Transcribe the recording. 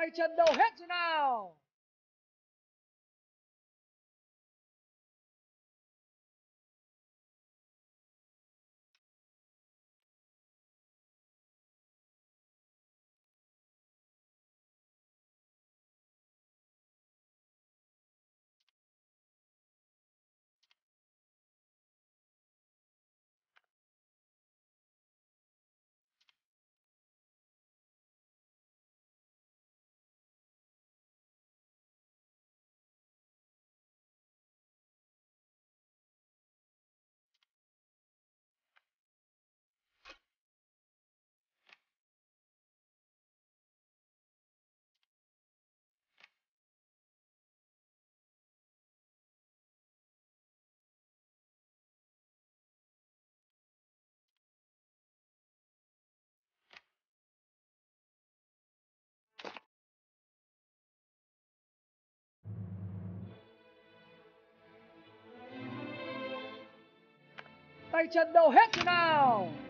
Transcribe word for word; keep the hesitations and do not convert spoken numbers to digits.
tay chân đâu hết rồi nào. Tay chân đâu hết thế nào.